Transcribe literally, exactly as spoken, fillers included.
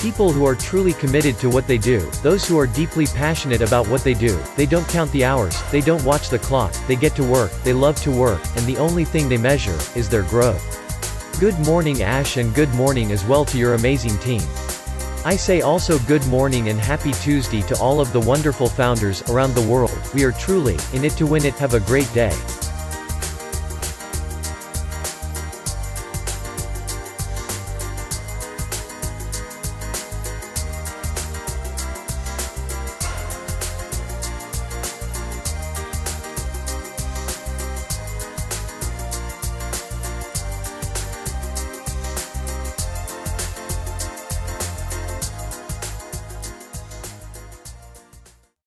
People who are truly committed to what they do, those who are deeply passionate about what they do, they don't count the hours, they don't watch the clock, they get to work, they love to work, and the only thing they measure is their growth. Good morning, Ash, and good morning as well to your amazing team. I say also good morning and happy Tuesday to all of the wonderful founders around the world. We are truly in it to win it. Have a great day.